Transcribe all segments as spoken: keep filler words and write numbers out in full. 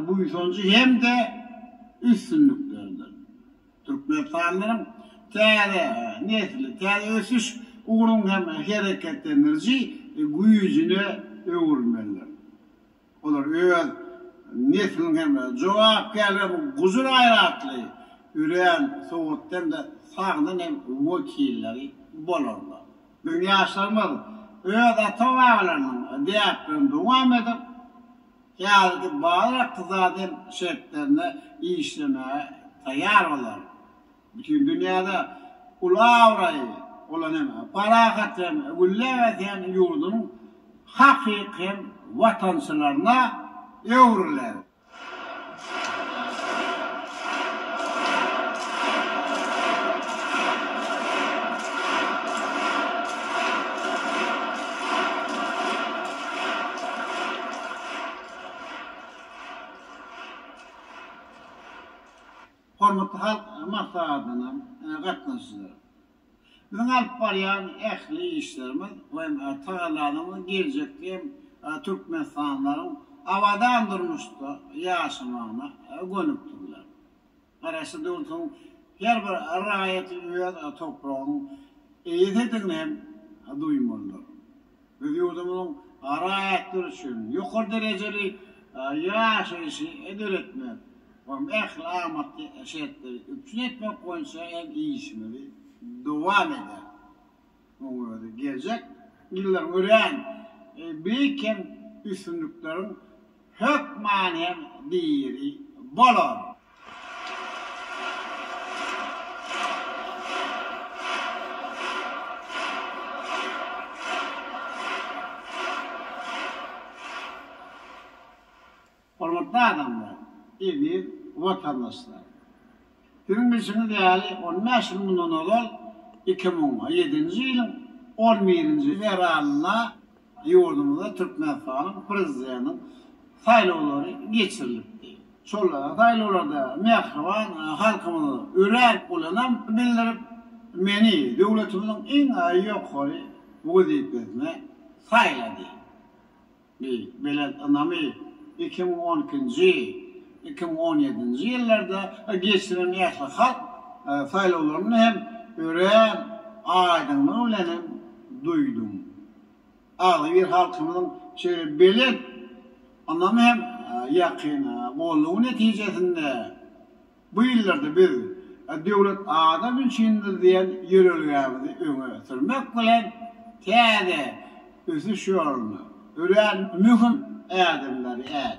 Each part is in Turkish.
Bu iş olunca hem de üstünlüklerdir. Türkler tanrım, tele, netli, tele ösüş, uğrun hem hareketlenirci, güyücünü öğürmeler. Onlar öğür, netlin hem cevap gelir, kuzur ayratlı, üreyen soğuttan da sağdan hem vekilleri bolurlar. Dünya aşırmadı. Öğür atavağlarının diyaklarını devam edip, yani bağlı iktisadın şartlarını işlemeye tayar olar. Bütün dünyada ulavrayı olan hem parakat hem güllevet hem yurdunun hakiki hem vatandaşlarına evrüler. Hormatly halk maslahatyna gatnaşdylar. Biziň alyp barýan ähli işlerimiz hem tagalaryň geljekde Türkmenistanlaryň awadan durmuşda ýaşamagyna gönüp durýar. Garasy döwletiň her bir raýaty ýöne topragyň eýdetdigini hem duýmalar. Biz ýurdumyň raýatdyr üçin ýokary derejeli ýaşaýyşy edilmek. Om ähli amatly şertleri üçin etmek boýunça en iýişmeli dowam eder. Oňa geljek ýyllar ören beýken üstünlükleriň hökman hem diýeri bolar. Hormatly adamlar, eýil vatandaşlar. Bizim biçimi değerli on beş milyon dolar iki ming on yedinji ýylyň on birinji veralına ýurdumyzda Türkmenistanyň prezidentiň saýlawlary geçirilipdi. Şolar saýlawlarda mähriban halkyny örän bolanam bildirip meni döwletimiziň iň ýokary wezipetine saýlady. Belet anamy iki ming on ikinji iki ming on yedinji yıllarda geçirilen yaşlı halk sayılarını hem öğren aydınlığı hem duydum. Ağlı bir halkımızın şöyle belir anlamı hem yakın bolluğu neticesinde bu yıllarda biz devlet adam içindir diyen yürürlüğümüzü öne sürmek bilen tede ösüşüyorunu öğren mühim adımları et.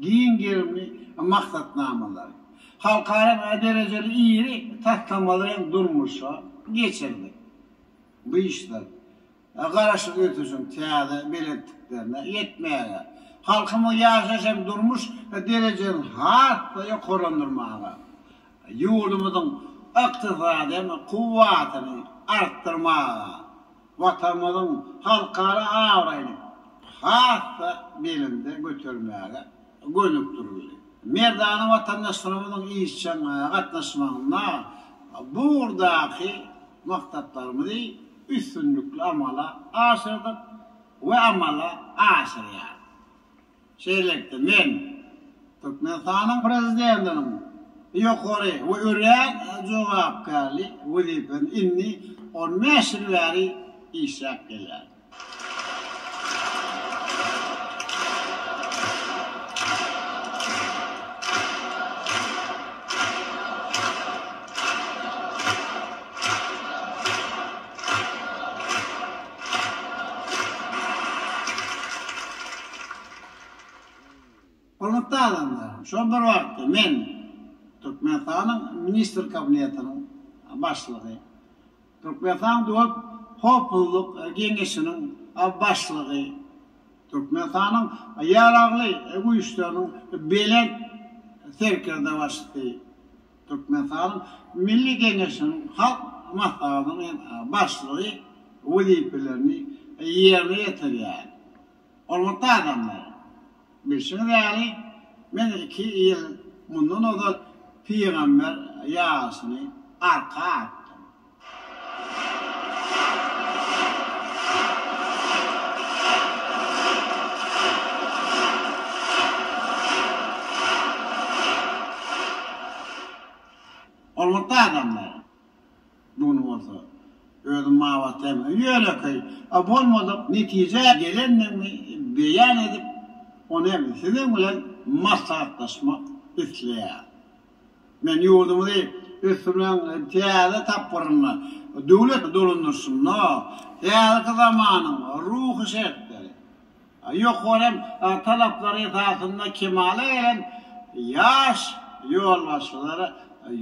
Giyin gelimli maksatnamalar, halkara dereceli iyili tatlamaların durmuşa geçirdik. Bu işler karışık ötüşün teada belirttiklerine yetmeye, halkımın yaşayan durmuş derecenin harfaya korundurmaya, yurdumuzun iktisadını, kuvvetini arttırmaya, vatanımızın halkara avrayını harfaya bilimde götürmeye gönüp durulur. Merdani vatandaşlarımızın işçen katlaşmasına buradaki maktatlarımızı üstünlüklü amala aşırdık ve amala aşırıyar. Şeylekte men Türkmenistan'ın prezidentinin yukarı ve üren cevapkarlı vüzifin inni on beş yılları işlep gelir. Şol bir wagtda men Türkmenistanyň ministr kabinetiniň başlygy, Türkmenistan döwlet howpsuzlyk geňeşiniň başlygy, Türkmenistanyň ýaragly güýçleriniň belet serkerde başlygy, Türkmenistanyň milli geňeşiniň halk maslahatynyň başlygy wezipelerini ýerine ýetirýär. Olmata adamlar, bilşiňiz ýaly, men iki yıl bundan odur Peygamber yasını arka attım. åtgärden med någon måte ödemava temmen yörekay abon olup netice gelenle beyan edip önemli sizin bilen maslahatlaşma üstleyen. Men yurdumuzu üstümden tiyade tapırına, devlet dolundursunna, tiyade zamanına, ruhu şertleri. Yok onem talapları esasında kemale gelen yaş yolbaşçılara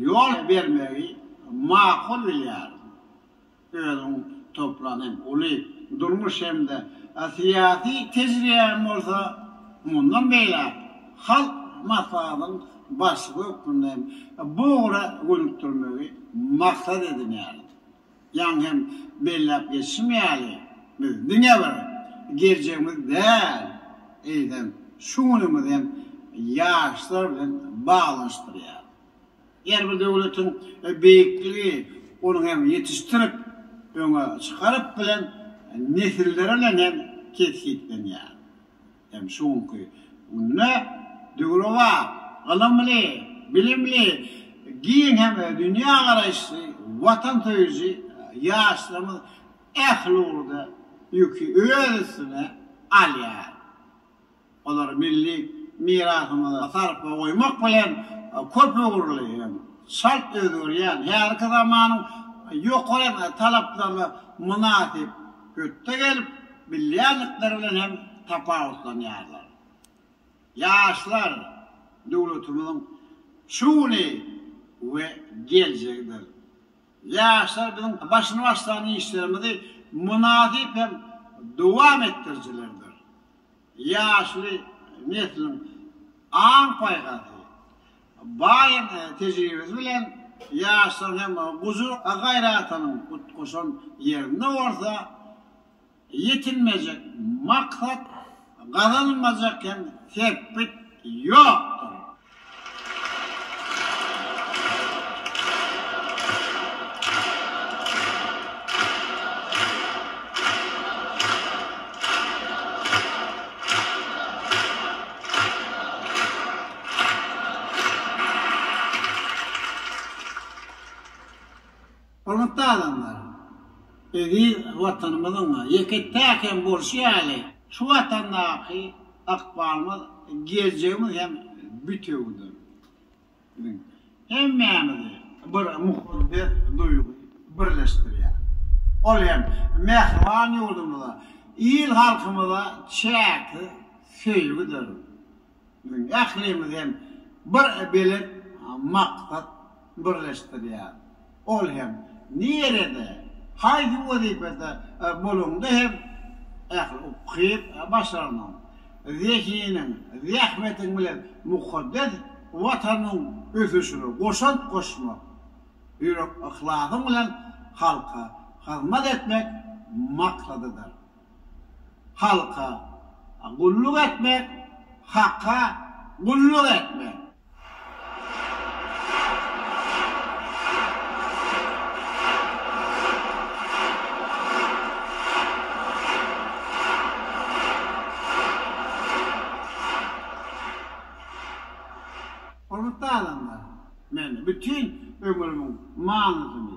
yol vermeyi makul bilir. Öyle toplanayım, öyle durmuş hem de siyasi tecrübem olsa bundan böyle halk masalının başlığı bundan boğra gönüktürmeyi maksat edinmeyelim. Yani hem bellap geçmeyelim, biz dünya var, gerçeğimiz değil. Eyden şunumuz hem yaşlar bilen bağlanıştırıyor. Eğer bu devletin büyüklüğü onun hem yetiştirip öne çıkarıp bilen nesillerle hem ketkitlen yani. Hem çünkü onunla doğruva, alımlı, bilimli, giyin hem dünya arayışı, vatan tövücü, yaşlarımız ehli orada yükü öğresine al yani. Onlar milli mirasımıza sarpa koymak bilen köpü uğurluyor. Şart ödür yani. Her zamanın yok olan talaplarla münasip ötte gelip bilyarlıklarla hem tapağutlan yerler. Yaşlar devletimizin şuni ve gelecektir. Yaşlar bizim başını başlayan işlerimizi münasip hem devam ettiricilerdir. Yaşlı neslin an paygası. Bayan tecrübesi bilen yaşların hem huzur gayratının kutkusun yerine olsa yetinmeyecek maksat kazanılmayacakken tespit yoktur. Hürmetli adamlar, evi vatanımızın yekettekken borçlu hali, şu vatandaki akbarımız, geleceğimiz hem bütüldür. Hem meyemizi bir muhabbet duygu birleştiriyor. Olayım, mehvan yurdumuza, il halkımıza çeki söylüdür. Aklimiz hem bir bilir maksat birleştiriyor. Olayım, nerede, hangi vazifede bulundu hem ehli okuyup başarının, zekinin, zahmetin bile mukaddes vatanın ötüşünü koşan koşmak, yürek ıhlâsın bile halka hizmet etmek maksadıdır. Halka kulluk etmek, hakka kulluk etmek. Adamlar, ben bütün ömrümün manasını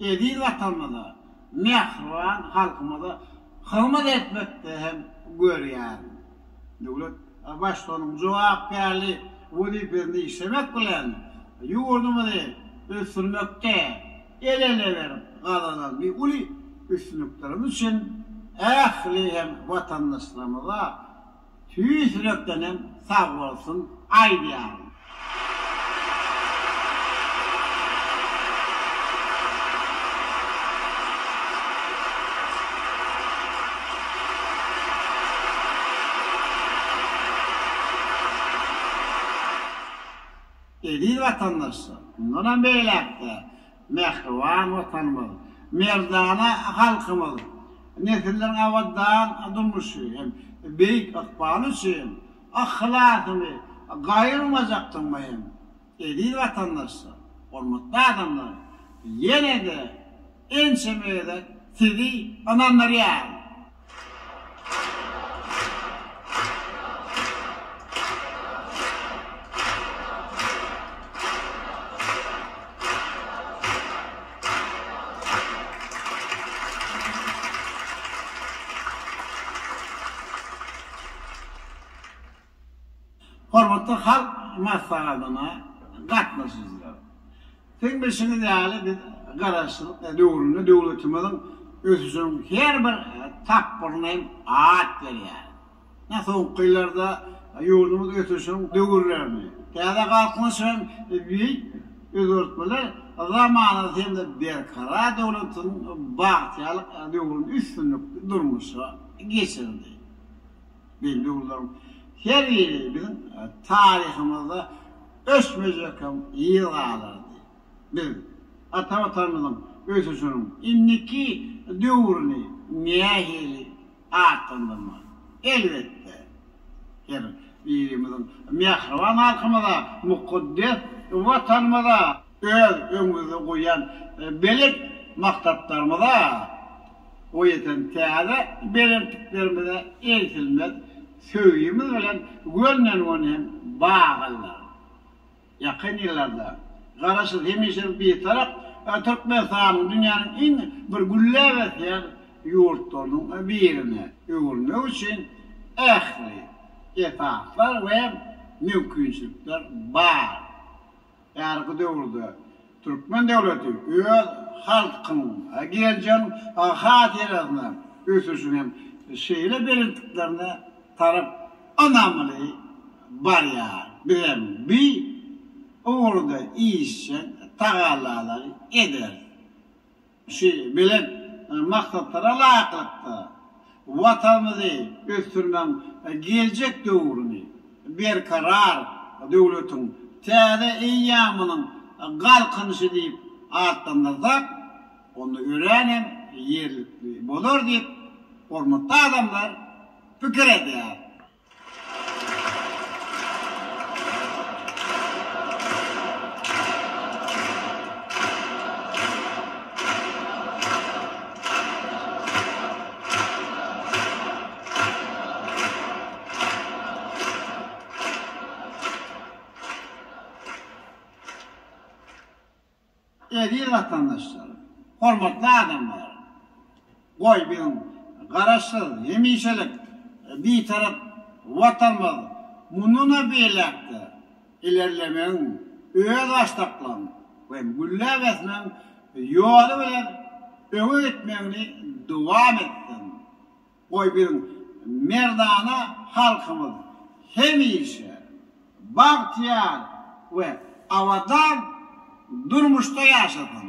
edil vatanımıza, mehriban halkımıza hizmet etmekte hem görüyorum. Devlet başkanının cevapkarlığı vazifesini işlemek bilen yurdumuzu üstünlükte el ele verip kazanan bir ulu üstünlüklerimiz için ehli hem vatandaşlarımıza tüy sürekten hem sağ olsun aydiyarım. Edil vatandaşlar, bundan böylece mehriban vatanımız, merdane halkımız, nesillerin avaddan durmuşuyum, büyük akbalısıyım, ahlakımı gayırmayacaktım benim. Edil vatandaşlar, olmakta adamlar, yine de en sevmeyerek sizi ananları yer. Arvata halk masalına katmışızlar. Sen beşini değerli bir kararşılık, doğrunu, devletimizin ötüsünün her bir tapırına ağat veriyor. Nasıl kıyılarda yurdumuz ötüsünün doğrularını. Teyada kalkmışsın büyük özörtmeler zamanı sen de bir kara devletin bahtiyalık doğrunun üstünlük durmuşsa geçirdi. Benim doğrularım. Her yeri bizim tarihimizde ösmeyecek yıllardır. Biz atavatanımızın ötüsünün indiki dövrünü miyahili arttırmak. Elbette. Yani birimizin miyahravan halkımıza, mukaddes vatanımıza, öz önümüzü koyan belik maktatlarımıza o yeten teade belirttiklerimize eritilmez. Söğüyümüz bilen gönlen onu bağırlar. Yakın yıllarda karışıl hemişir bir taraf Türkmenistan'ın dünyanın en bir güllevesi yurtlarının birine uğurmak için ehli etaflar ve mümkünçlükler var. Yargı doğurdu. Türkmen devleti öz halkın geleceğin hatirasına ötüşünen şeyle belirttiklerine taraf anamlı var ya. Bizim bir orada işin tağalaları eder. Şey, bilen maksatlara layıklıkta vatanımızı östürmem gelecek doğrunu bir karar devletin teade eyyamının kalkınışı deyip adlandırsak onu öğrenem yerlikli bulur deyip ormutta adamlar fikir ediyor. Ediyor vatandaşlar, hormatlı adamlar, koy benim karışsız, yemişelik, bir taraf vatanımız bununla birlikte ilerlemenin öz açtıklarını ve güllevesinin yolu bile öne gitmeni devam ettin. Koy bir merdana halkımız hemişe, bahtiyar ve avadan durmuşta yaşadın.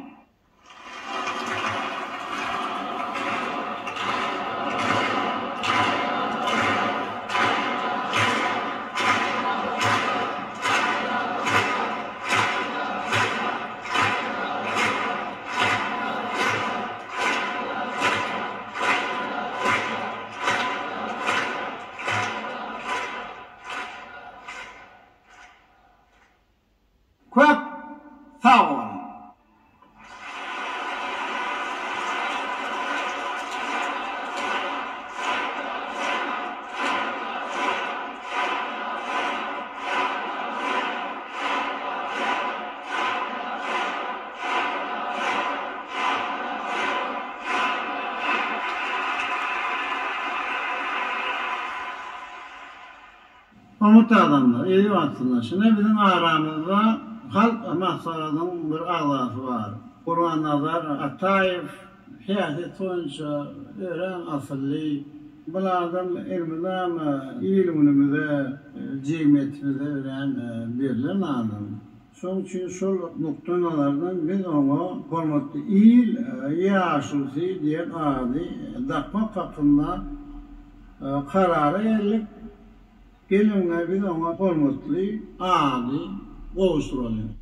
Umut adamlar, eli vatandaşlar. Şimdi bizim aramızda halk mahsaladığının bir ağası var. Kur'an Nazar, Atayif, Hiyasi Tunca, Öğren Asılli. Bunlardan ilmimize, ilmimize, cihmetimize öğren birileri lazım. Çünkü şu noktalardan biz onu kormatlı il, yaşusi diye adı, dakmak hakkında kararı yerlik. Gelinler biz ona kormatlı, adi, boğuşturalım.